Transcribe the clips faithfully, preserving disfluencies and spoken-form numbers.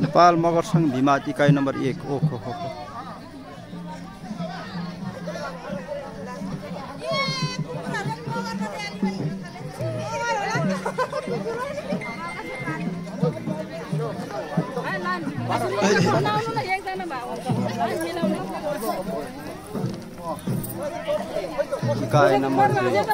नेपाल मगर संघ भिमात इकाई नंबर एक ओखो ओखो इकाई नंबर हजुर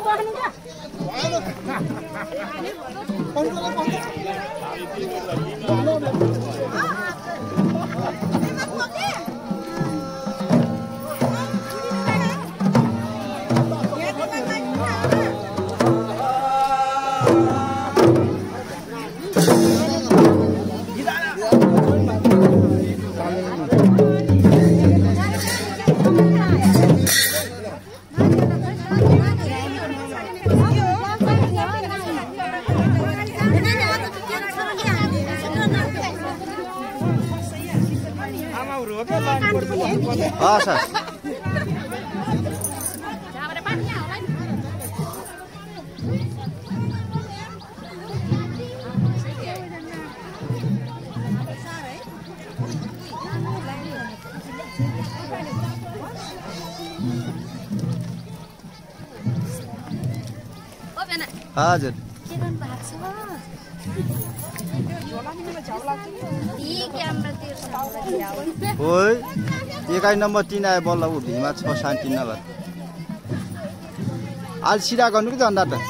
एकाइ नम्बर तीन आयो बल्ल ऊ भिमा छ शान्ति नगर आल सिधा गर्नु कि झन्डा त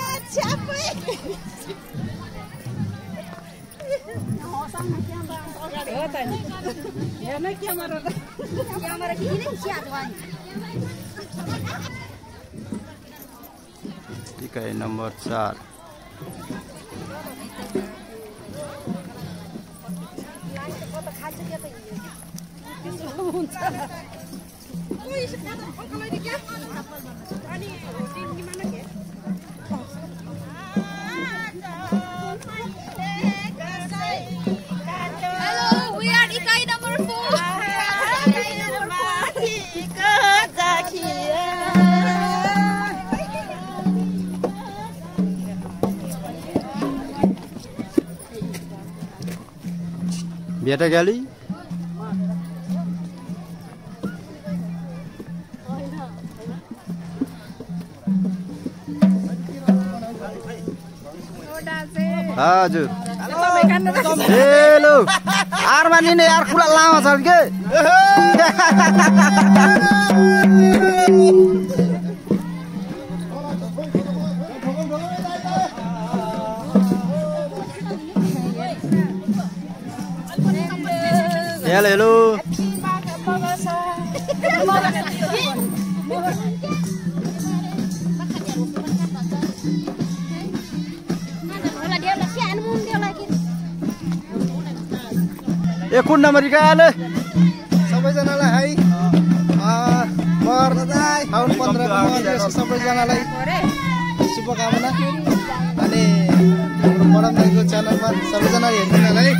इकाई नंबर चार Hello, we are इकाई नंबर four. इकाई नंबर four. बेटा गाली हजुर हेलो आरमानी ने यार खुला लामा छ के हेलो हेलो ए कुन नम्बर इकाले सबैजनालाई हाई अ मगर साउन पन्ध्र को मगर सबैजनालाई शुभकामना अनि हाम्रो मरम दाइको च्यानलमा सबैजना हेर्नुलाई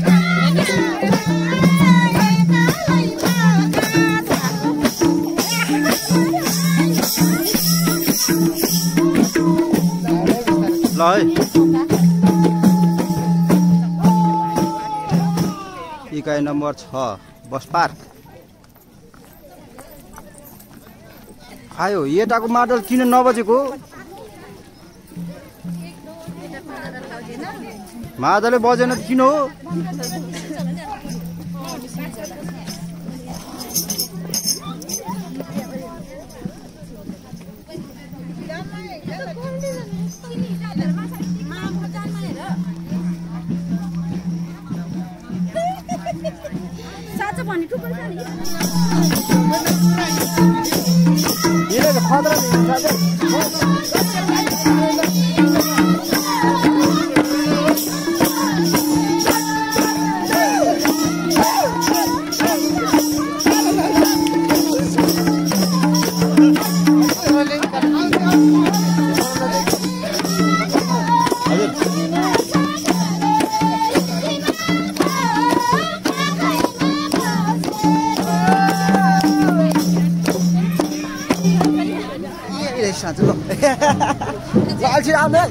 इकाई नंबर छ बस पार्क आयो यता को माडल किन नबजेको माडलले बजेन किन हो تعال عمل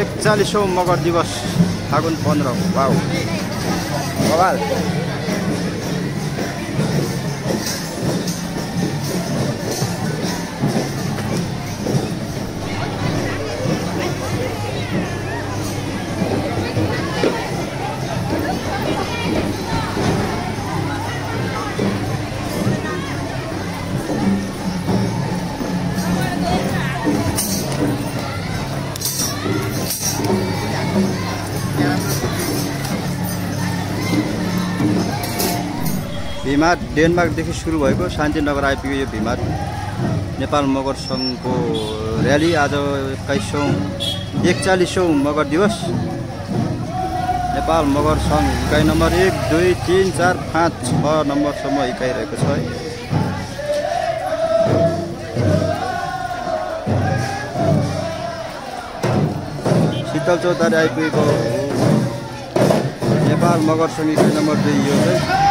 एकचालीसौँ मगर दिवस फागुन पन्ध्र हो। वाउ बवाल। भीमाट डेनमार्क देखि शुरू भएको शान्तिनगर आइपुग्यो। यो भीमाट नेपाल मगर संघको रैली आज एक्काइसौँ एकचालीसौँ मगर दिवस। नेपाल मगर संघ इकाइ नम्बर एक दुई तीन चार पाँच छ नम्बरसम्म इकाइ रहेको छ। शीतल चौतारी आइपुगेको नेपाल मगर संघ इकाइ नम्बर दुई यो चाहिँ।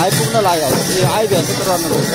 आइपुग्न लाग्यो। यो आइभ्यास त रत्नचोक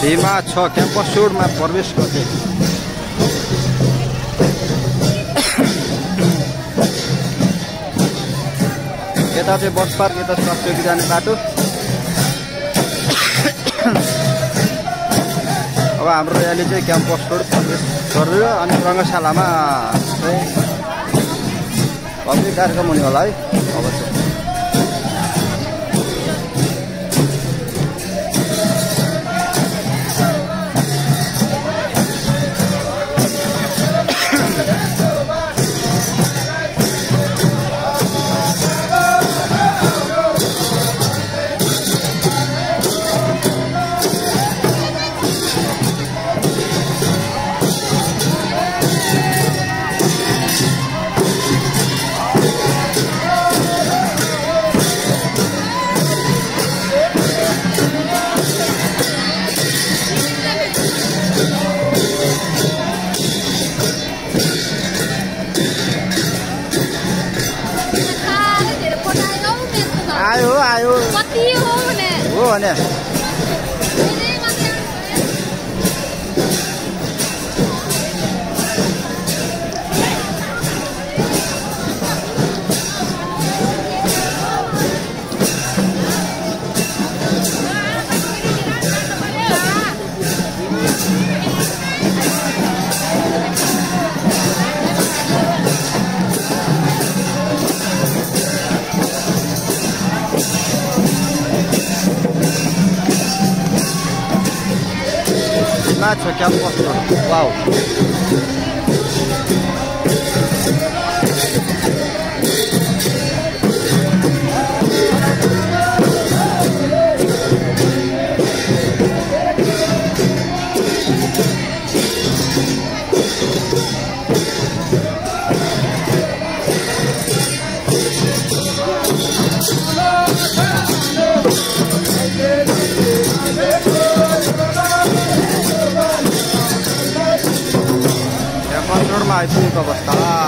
भीमा छ क्याम्पस रोडमा प्रवेश गर्दै यता चाहिँ बस पार्क यता सत्योगी जाने बाटो। अब हाम्रो रयाली चाहिँ क्याम्पस रोड प्रवेश गरेर अनि रंगशालामा चाहिँ भव्य कार्यक्रम हुने होला है। अब चाहिँ ما تفكر واو. Normal itu kau bersalah.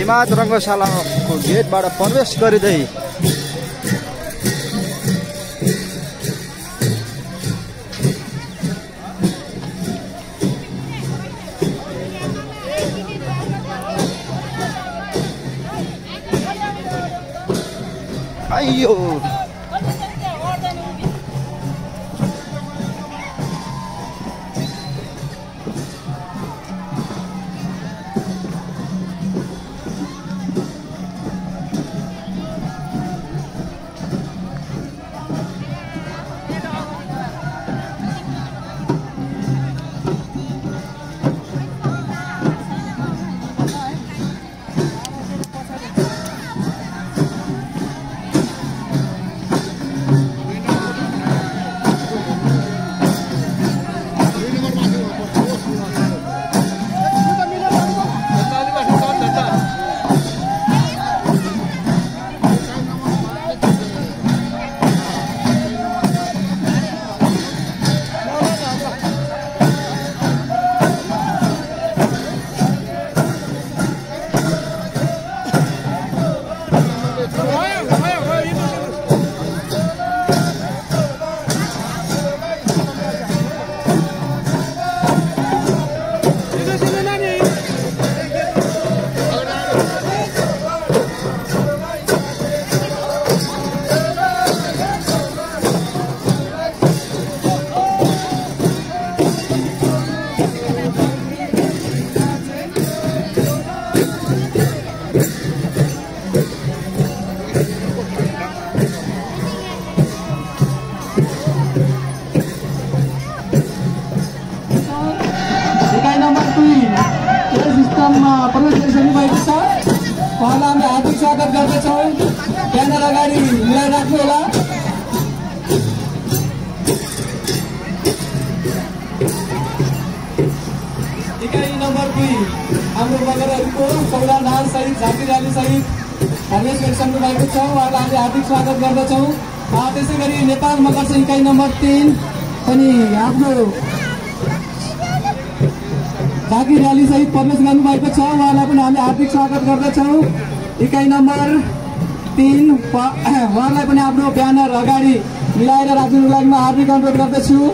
हिमाद रंगशालाको गेटबाट प्रवेश गरिदै अयो नेपाल मगर से इकाई नंबर तीन झाँकी रैली सहित प्रवेश कर हार्दिक स्वागत करद इकाई नंबर तीन वहाँ बैनर अगाड़ी मिलाएर राख्न में हार्दिक अनुरोध करदु।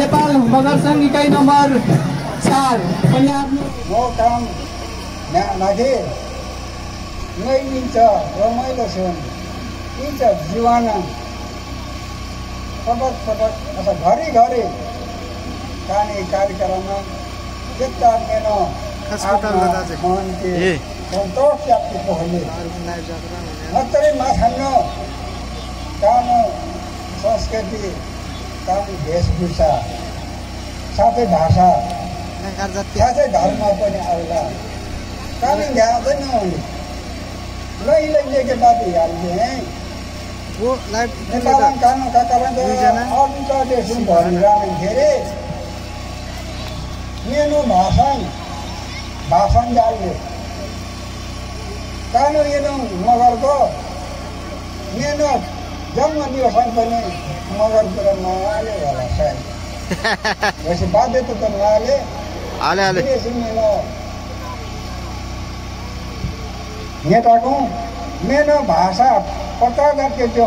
नेपाल मगर संघ इकाई नंबर चार नाथे रमाइलो छ जीवाना पटक पटक अथवा घरी घरी खाने कार्यक्रममा जित्ता मेरो मन के सन्तोष प्राप्ति होने मतरे माथानो काम संस्कृति काम वेशभूषा साथै भाषा साथै धर्म पनि आउला काम यहाँ हुँदैन। लैलैले के बात हाल्ने वो लाइफ مغرب فتاة كتير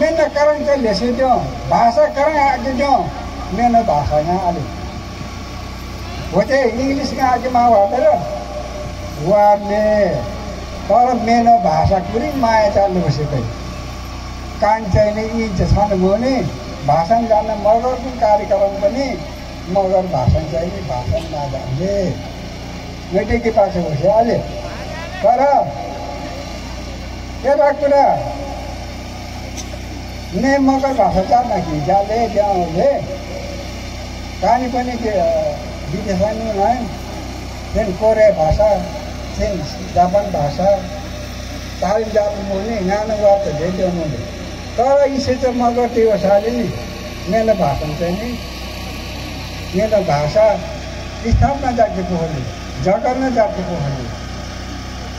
من كرم تلسيتير باسا كرم كتير من باسا نالي وتي انجلش كاتما واتر وامي طرب من باسا كريم مايتا لوسيتي كان تاني جسمان موني باسا جانا مرور كاري كرمبني مرور باسا جاي باسا نالي وتي كتاسي وشالي كرم يا دكتورة، نعم مگر باشتر نکی جاله جاله، کانی پنی که بیشترینو نیم، سین کره باشا، سین جاپان باشا، تاریخ جاپان مونی نانو وقت دیگه مونی. کارا این سه تا مگر تیو سالی نی، نه نباشند نی، نه نباشا، استان نجاتی کوهی، جاکر نجاتی کوهی،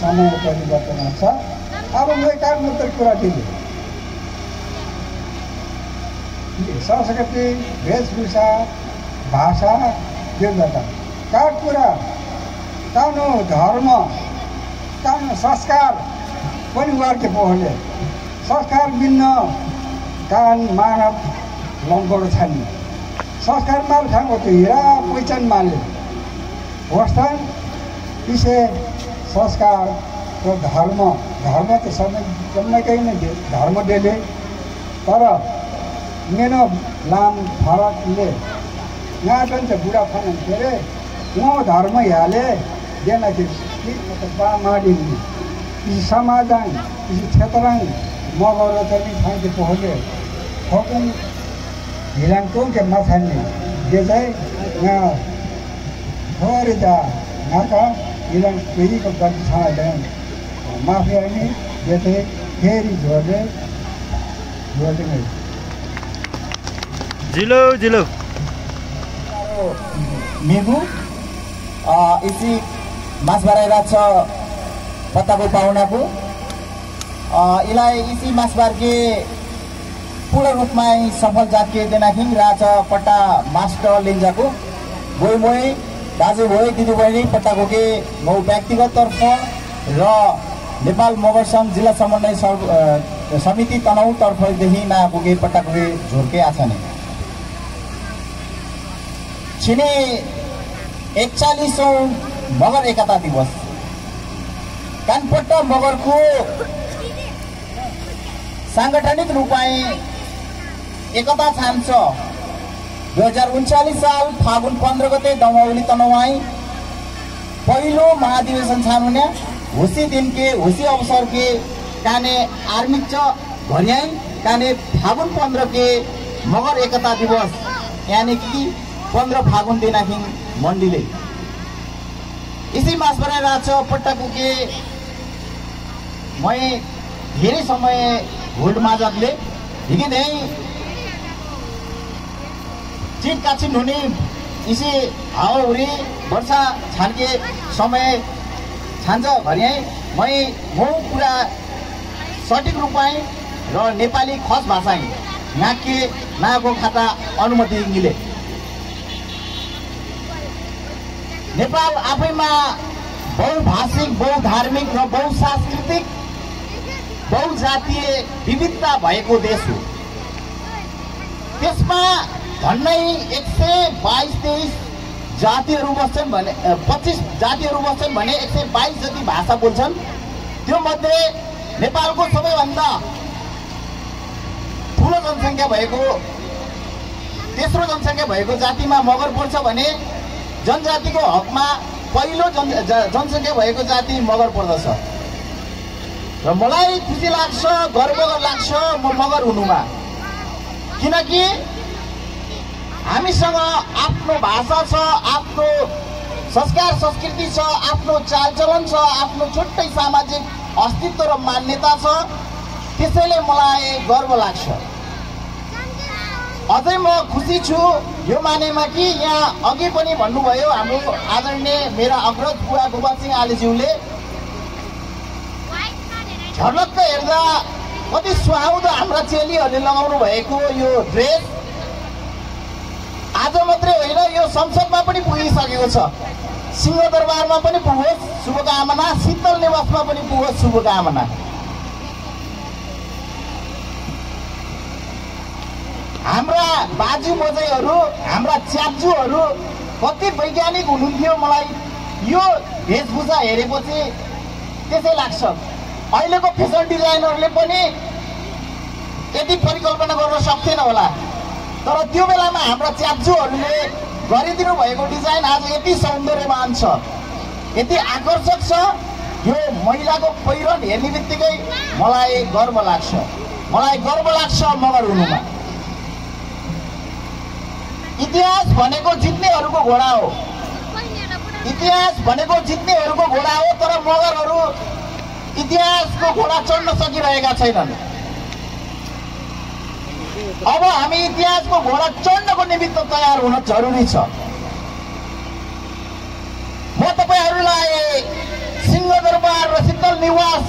سامو كوري بطن أحسا. अब मैं काम मुद्दे करा देंगे। सास कहते वेज भूषा भाषा देख लेता। कार पूरा तानो धर्म तानो संस्कार परिवार के पहुँचे। संस्कार बिना कान मानव लंबोड़ थानी। संस्कार मार थान को तो हीरा पैचन माले। वस्तन इसे संस्कार तो धर्म धर्म तो सब जब मैं कहीं नहीं धर्म दे ले पर मैंने लाम भारत ले ना बंदे बुरा फन करे वो धर्म याले ये ना कि मतलब बामारी इस समाधान इस क्षेत्रां मगर तभी थाई के पहुँचे होकन हिलांकों के माथने जैसे ना थोड़ी जा ना का हिलां पेरी को बंद था जाएं माफिया नहीं जैसे केरी जोड़े जोड़े नहीं जिलो जिलो मेगू आ इसी मास बारे राचा पता को पाऊना को आ इलाय इसी मास बार के पूरा रूप में सफल जाके देना किंग राचा पटा मास्टर लेंजा को बोई बोई दाजे बोई दिदु बोई पटा को के मो व्यक्तिगत तौर पर रा नेपाल मगर संघ जिला समन्वय समिति तनाउ तर्फ देखि नापुगे पटकले झोरके आछने छिने एकचालीसौं मगर एकता दिवस कानपट्ट मगरको सांगठनिक रूपमै एकता छान्छ दुई हजार उन्चालीस साल फागुन पन्ध्र गते दमौली तनवाई पहिलो महाधिवेशन छामुने उसी दिन के उसी अवसर के काने आर्मी चौक घरियाई काने फागुन पंद्रह के मगर एकता दिवस यानी कि पंद्रह फागुन दिन आखिर मंडले इसी मास पर राजो पटकू के मैं घेरे समय घोड़ माजब ले लेकिन नहीं चीट काची नूनी इसे आओ उरी वर्षा छान के समय ठान्जा भरिए मैं वो पूरा सटीक रूपाएं और नेपाली खास भाषाएं यहाँ के नागो खाता अनुमति इंगिले नेपाल आपे मां बहुभाषिक बहुधार्मिक और बहुसांस्कृतिक बहुजातीय विविधता भाई को देश हो इसमें धन्ने एक से बाईस देश जातीय रूपसंबंध बने पच्चीस जातीय रूपसंबंध बने एक से बाईस जाति भाषा बोलचन जो मध्य नेपाल को सबसे बंदा जनसंख्या भएको तेस्रो जनसंख्या भएको जातिमा मगर पर्छ भने जनजातिको हकमा पहिलो जन जनसंख्या भएको जाति मगर पर्दछ र मलाई खुसी लाग्छ गर्व लाग्छ म मगर हुनुमा किनकि हामीसँग आफ्नो भाषा छ आफ्नो संस्कार संस्कृति छ आफ्नो चालचलन छ आफ्नो छुट्टै सामाजिक अस्तित्व र मान्यता छ त्यसैले मलाई गर्व लाग्छ अझै म खुसी छु यो मानेमा कि यहाँ अघि पनि भन्नुभयो हाम्रो आदरणीय मेरा अग्रज बुवा गोपाल सिंह आलेज्यूले झलक्क हेर्दा कति सुहाउँदो हाम्रा चेलीहरूले लगाउनु भएको यो ड्रेस आज मात्रै होइन यो संसदमा पनि पुगिसकेको छ सिंहदरबारमा पनि पुगोस् शुभकामना शीतल निवासमा पनि पुगोस् शुभकामना हाम्रा बाजु मजैहरु हाम्रा च्याप्जुहरु कति वैज्ञानिक हुनुहुन्थ्यो मलाई यो भेषभूषा हेरेपछि त्यसै लाग्छ अहिलेको फेसन डिजाइनरले पनि यति परिकल्पना गर्न सक्दैन होला तर त्यो बेलामा हाम्रा च्याप्जुहरुले गरिदिनु भएको डिजाइन आज यति सौन्दर्यवान छ यति आकर्षक छ यो महिलाको पहिरन हेर्नेबित्तिकै मलाई गर्व लाग्छ मलाई गर्व लाग्छ मगर हुनुमा इतिहास भनेको जित्नेहरुको घोडा हो इतिहास भनेको जित्नेहरुको घोडा हो तर मगरहरु इतिहासको घोडा चढ्न सकिरहेका छैनन् अब हामी इतिहासको घोडा चढ्नको निमित्त तयार हुन जरुरी छ म तपाईहरुलाई सिंहदरबार र शीतल निवास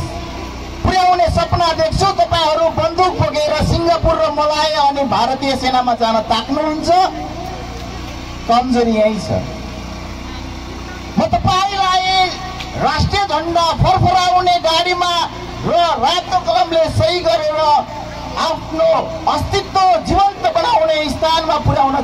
पुर्याउने सपना देख्छु तपाईहरु बन्दुक बोकेर सिंगापुर र मलाय अनि भारतीय सेनामा जान ताक्नुहुन्छ कमजोरी यही छ म तपाईलाई राष्ट्रिय झण्डा फरफराउने गाडीमा र रातो कलमले सही गरेर आफ्नो अस्तित्व जीवन्त बनाउने स्थानमा पुर्याउन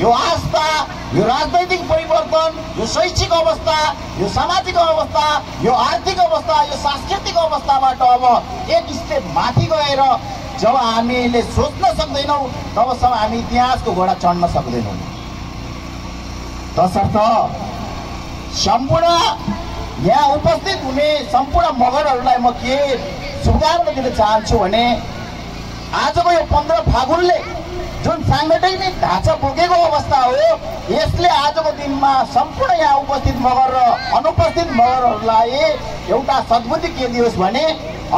यो आस्था यो राजनीतिक परिवर्तन यो शैक्षिक अवस्था यो सामाजिक अवस्था यो आर्थिक अवस्था यो सांस्कृतिक अवस्थाबाट अब एक स्टेप माथि गएर जब हामीले सोच्न सक्दैनौं तबसम्म हामी इतिहासको घोडा चढ्न सक्दैनौं तसर्थ सम्पूर्ण यहाँ उपस्थित हुने सम्पूर्ण मगरहरूलाई म के शुभकामना दिन चाहन्छु भने आजको यो पन्ध्र फागुनले जुन सांगठनिक ढाँचा बोकेको अवस्था हो यसले आजको दिनमा सम्पूर्ण यहाँ उपस्थित मगर र अनुपस्थित मगरहरूलाई एउटा सद्बुद्धि के दियोस् भने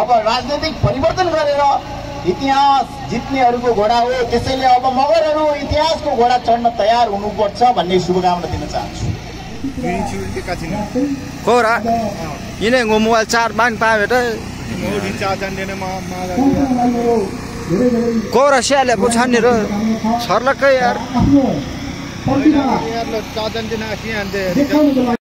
अब राजनीतिक परिवर्तन गरेर इतिहास जित्नेहरुको घोडा हो त्यसैले अब मगरहरु इतिहासको घोडा चढ्न तयार हुनुपर्छ भन्ने शुभकामना दिन चाहन्छु कोरा यिनै मोबाइल चार्ज मान पाएबाट चार्ज जान्दैन म कोरा स्याले पुछान्ने र छर्लकै यार